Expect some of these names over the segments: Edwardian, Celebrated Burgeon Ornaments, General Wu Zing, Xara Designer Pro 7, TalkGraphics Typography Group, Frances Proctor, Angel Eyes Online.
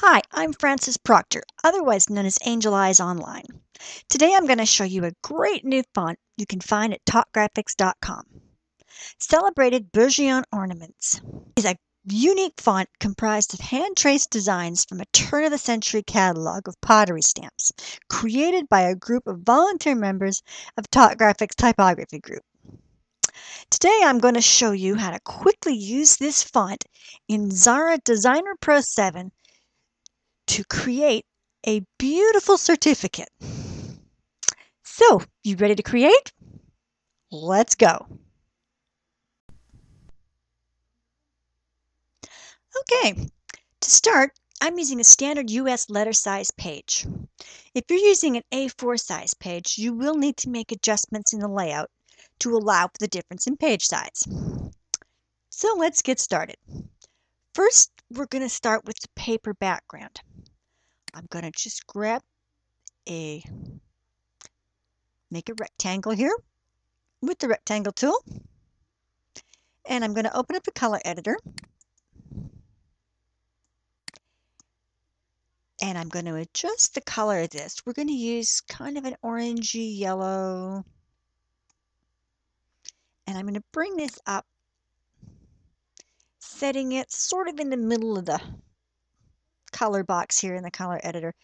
Hi, I'm Frances Proctor, otherwise known as Angel Eyes Online. Today I'm going to show you a great new font you can find at TalkGraphics.com. Celebrated Burgeon Ornaments is a unique font comprised of hand-traced designs from a turn-of-the-century catalog of pottery stamps created by a group of volunteer members of TalkGraphics Typography Group. Today I'm going to show you how to quickly use this font in Xara Designer Pro 7 to create a beautiful certificate. So, you ready to create? Let's go. Okay, to start, I'm using a standard US letter size page. If you're using an A4 size page, you will need to make adjustments in the layout to allow for the difference in page size. So let's get started. First, we're going to start with the paper background. I'm going to just grab make a rectangle here with the rectangle tool. And I'm going to open up the color editor. And I'm going to adjust the color of this. We're going to use kind of an orangey yellow. And I'm going to bring this up, setting it sort of in the middle of the color box here in the color editor.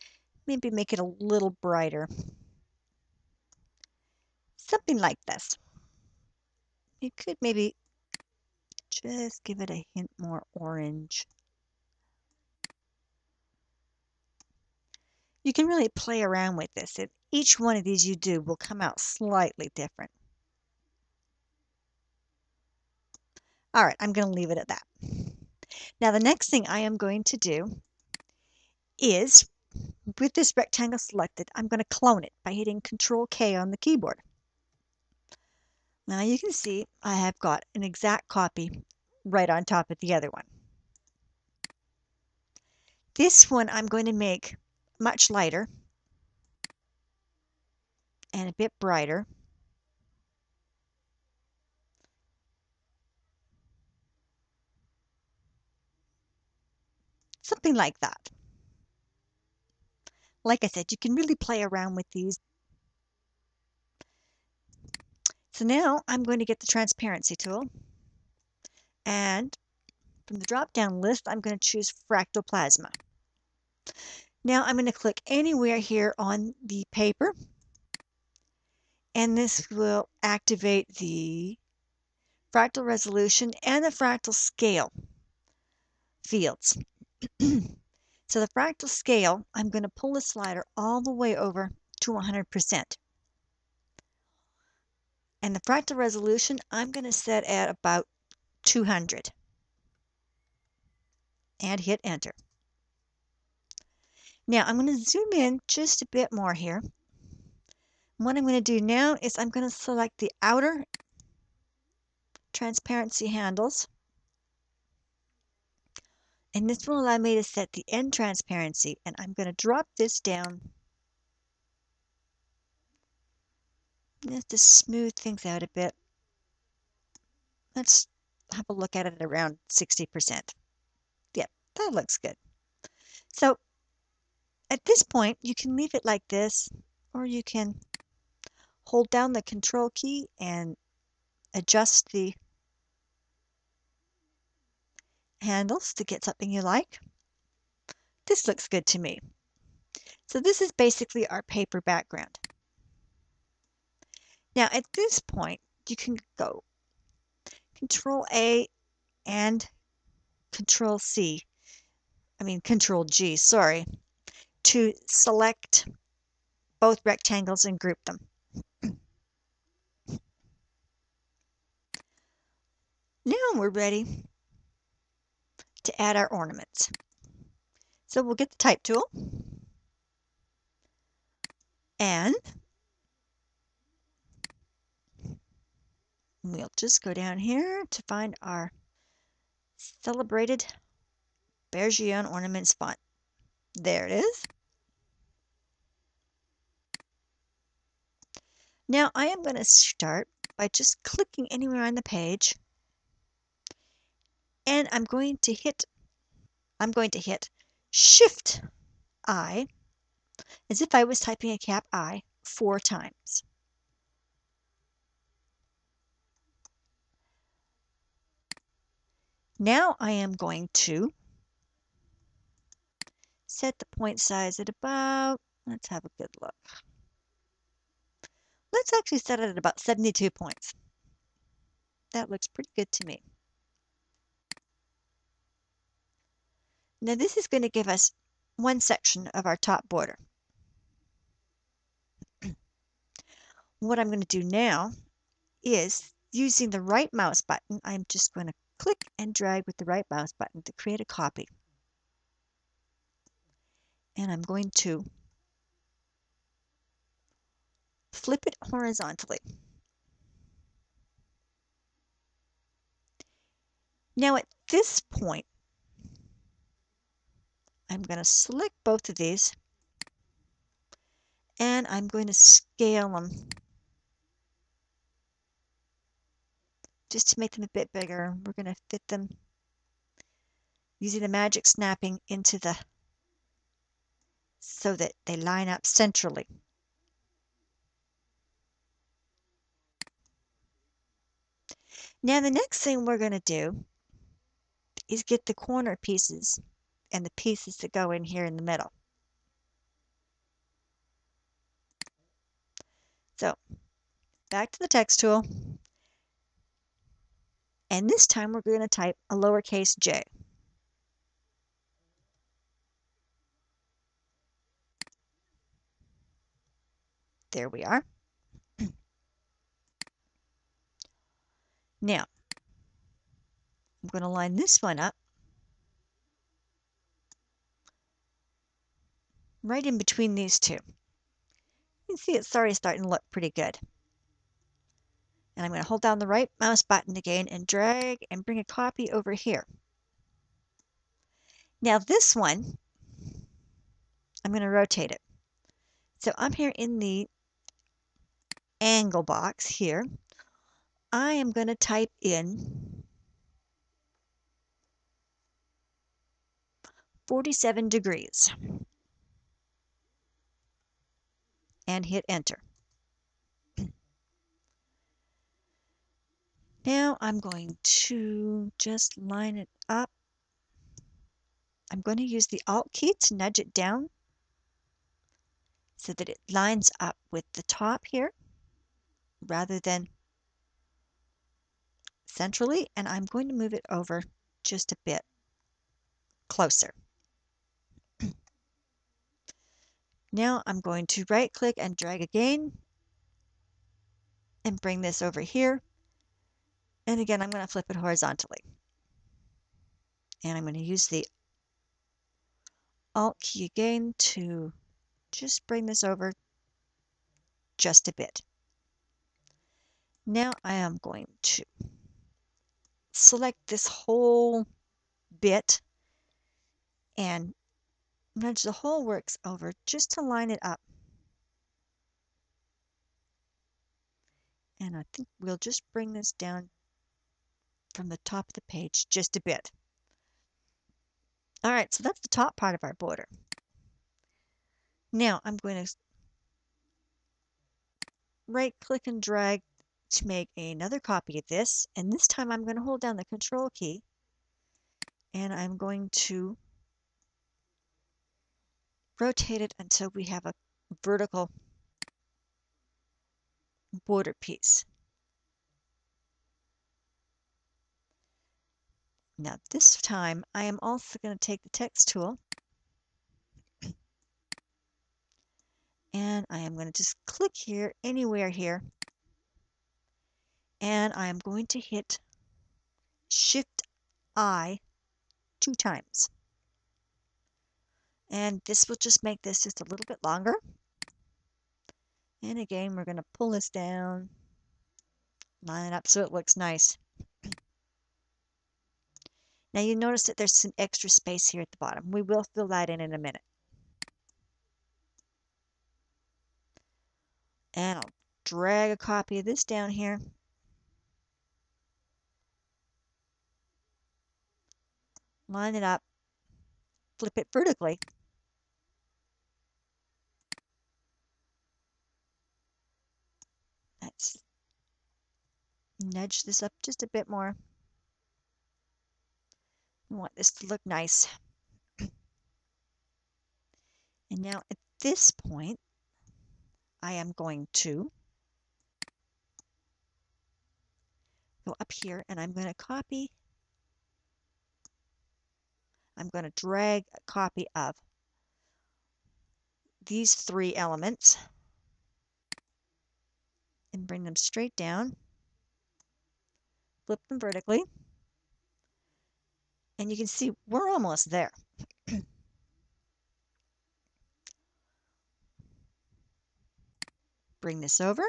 Maybe make it a little brighter. Something like this. You could maybe just give it a hint more orange. You can really play around with this. And each one of these you do will come out slightly different. All right, I'm going to leave it at that. Now, the next thing I am going to do is, with this rectangle selected, I'm going to clone it by hitting Control-K on the keyboard. Now, you can see I have got an exact copy right on top of the other one. This one I'm going to make much lighter and a bit brighter. Something like that. Like I said, you can really play around with these. So now I'm going to get the transparency tool. And from the drop-down list, I'm going to choose Fractal Plasma. Now I'm going to click anywhere here on the paper. And this will activate the fractal resolution and the fractal scale fields. So the fractal scale, I'm going to pull the slider all the way over to 100%. And the fractal resolution, I'm going to set at about 200. And hit enter. Now I'm going to zoom in just a bit more here. What I'm going to do now is I'm going to select the outer transparency handles. And this will allow me to set the end transparency, and I'm going to drop this down just to smooth things out a bit. Let's have a look at it around 60%. Yep, that looks good. So at this point, you can leave it like this, or you can hold down the Control key and adjust the handles to get something you like. This looks good to me. So this is basically our paper background. Now at this point, you can go Control A and Control C, Control G, sorry, to select both rectangles and group them. Now we're ready to add our ornaments. So we'll get the type tool and we'll just go down here to find our Celebrated Burgeon Ornaments font. There it is. Now I am going to start by just clicking anywhere on the page. And I'm going to hit Shift I, as if I was typing a cap I, 4 times. Now I am going to set the point size at about, let's have a good look. Let's actually set it at about 72 points. That looks pretty good to me. Now this is going to give us one section of our top border. What I'm going to do now is, using the right mouse button, I'm just going to click and drag with the right mouse button to create a copy. And I'm going to flip it horizontally. Now at this point, I'm going to select both of these and I'm going to scale them just to make them a bit bigger. We're going to fit them using the magic snapping into the, so that they line up centrally. Now the next thing we're going to do is get the corner pieces and the pieces that go in here in the middle. So back to the text tool, and this time we're going to type a lowercase j. There we are. Now, I'm going to line this one up right in between these two. You can see it's already starting to look pretty good. And I'm going to hold down the right mouse button again and drag and bring a copy over here. Now this one, I'm going to rotate it. So I'm here in the angle box here. I am going to type in 47 degrees and hit enter. Now I'm going to just line it up. I'm going to use the Alt key to nudge it down so that it lines up with the top here rather than centrally, and I'm going to move it over just a bit closer. Now I'm going to right click and drag again and bring this over here, and again I'm going to flip it horizontally, and I'm going to use the Alt key again to just bring this over just a bit. Now I am going to select this whole bit and nudge the whole works over just to line it up. And I think we'll just bring this down from the top of the page just a bit. All right, so that's the top part of our border. Now I'm going to right click and drag to make another copy of this, and this time I'm going to hold down the control key and I'm going to rotate it until we have a vertical border piece. Now this time I am also going to take the text tool and I am going to just click here, anywhere here, and I am going to hit Shift I 2 times. And this will just make this just a little bit longer. And again, we're going to pull this down, line it up so it looks nice. Now you notice that there's some extra space here at the bottom. We will fill that in a minute. And I'll drag a copy of this down here. Line it up flip it vertically. Let's nudge this up just a bit more. I want this to look nice. And now at this point, I am going to go up here and I'm going to copy. I'm going to drag a copy of these three elements and bring them straight down, flip them vertically, and you can see we're almost there. Bring this over,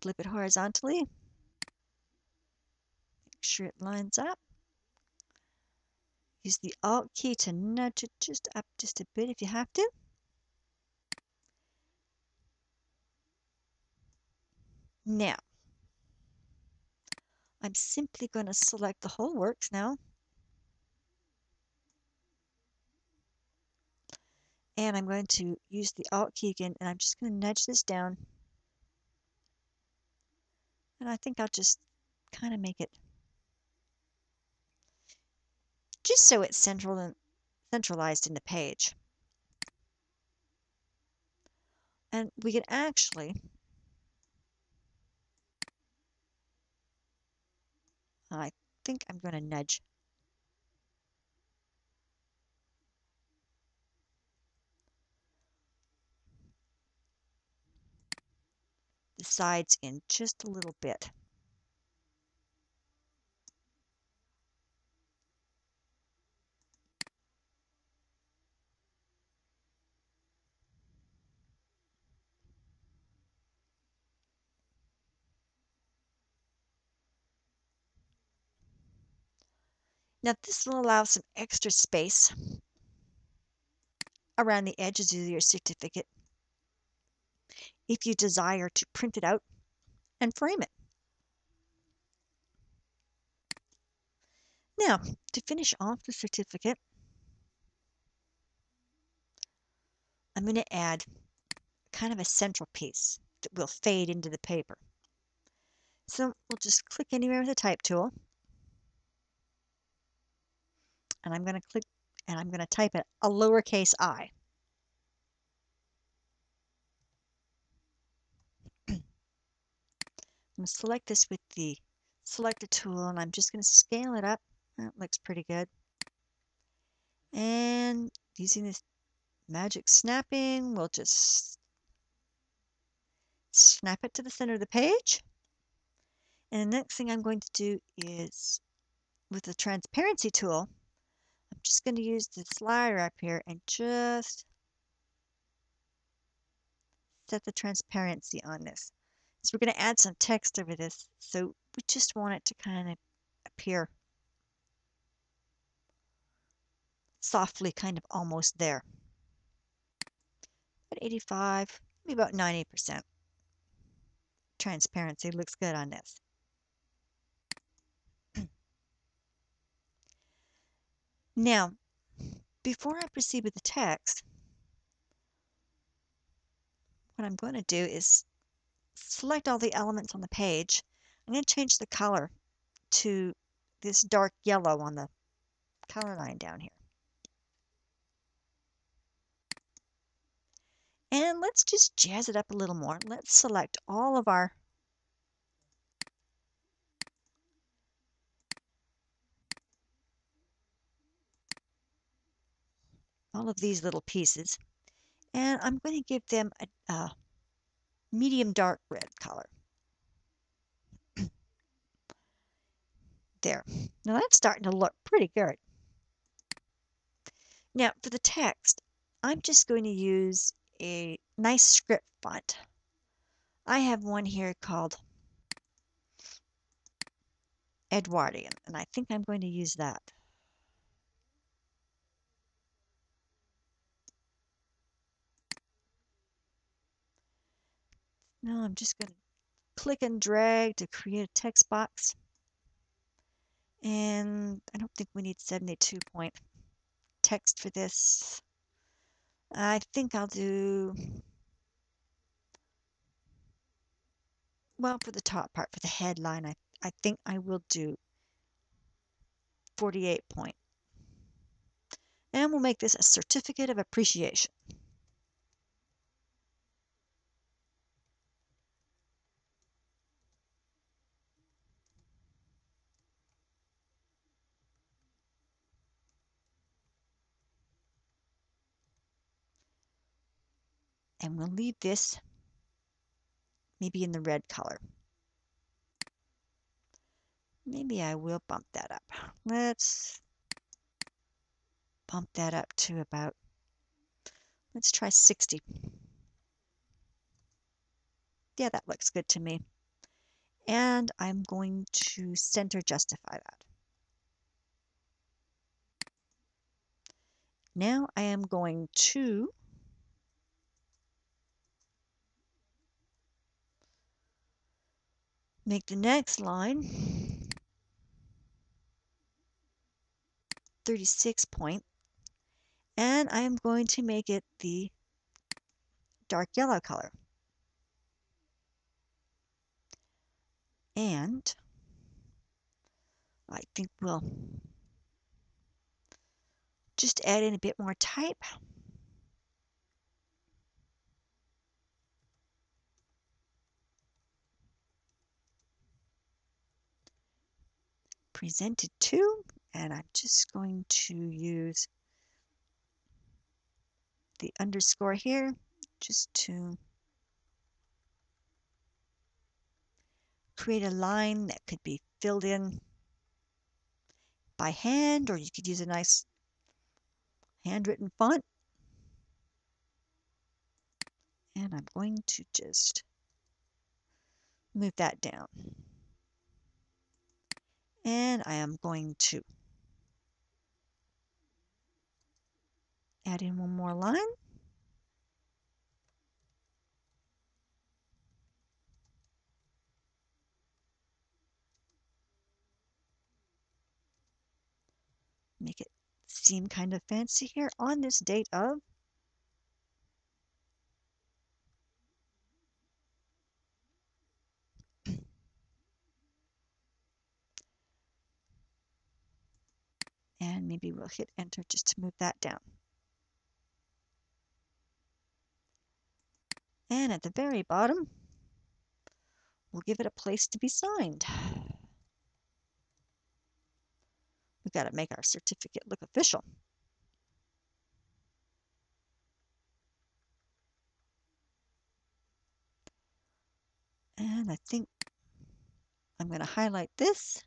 flip it horizontally, make sure it lines up. Use the Alt key to nudge it just up just a bit if you have to. Now, I'm simply going to select the whole works now. And I'm going to use the Alt key again, and I'm just going to nudge this down. And I think I'll just kind of make it just so it's central and centralized in the page. And we can actually, I think I'm going to nudge. Sides in just a little bit. Now this will allow some extra space around the edges of your certificate if you desire to print it out and frame it. Now, to finish off the certificate, I'm going to add kind of a central piece that will fade into the paper. So we'll just click anywhere with the type tool. And I'm going to click and I'm going to type it a lowercase I. I'm going to select this with the selector tool, and I'm just going to scale it up. That looks pretty good. And using this magic snapping, we'll just snap it to the center of the page. And the next thing I'm going to do is, with the transparency tool, I'm just going to use the slider up here and just set the transparency on this. So we're going to add some text over this, so we just want it to kind of appear softly, kind of almost there. About 85, maybe about 90% transparency looks good on this. Now, before I proceed with the text, what I'm going to do is select all the elements on the page. I'm going to change the color to this dark yellow on the color line down here. And let's just jazz it up a little more. Let's select all of our all of these little pieces, and I'm going to give them a medium dark red color. There. Now that's starting to look pretty good. Now for the text, I'm just going to use a nice script font. I have one here called Edwardian, and I think I'm going to use that. Now I'm just going to click and drag to create a text box. And I don't think we need 72 point text for this. I think I'll do, well, for the top part, for the headline, I think I will do 48 point. And we'll make this a certificate of appreciation. And we'll leave this maybe in the red color. Maybe I will bump that up. Let's bump that up to about, let's try 60. Yeah, that looks good to me. And I'm going to center justify that. Now I am going to make the next line 36 point, and I'm going to make it the dark yellow color. And I think we'll just add in a bit more type. Presented to, and I'm just going to use the underscore here just to create a line that could be filled in by hand, or you could use a nice handwritten font. And I'm going to just move that down. And I am going to add in one more line. Make it seem kind of fancy here on this date of. And maybe we'll hit enter just to move that down. And at the very bottom, we'll give it a place to be signed. We've got to make our certificate look official. And I think I'm going to highlight this.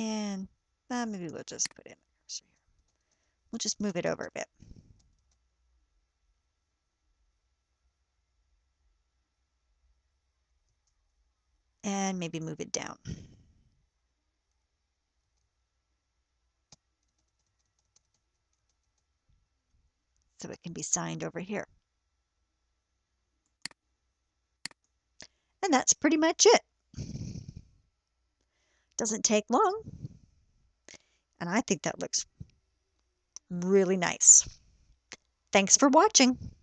And maybe we'll just put in the cursor here. We'll just move it over a bit. And maybe move it down. So it can be signed over here. And that's pretty much it. Doesn't take long, and I think that looks really nice. Thanks for watching.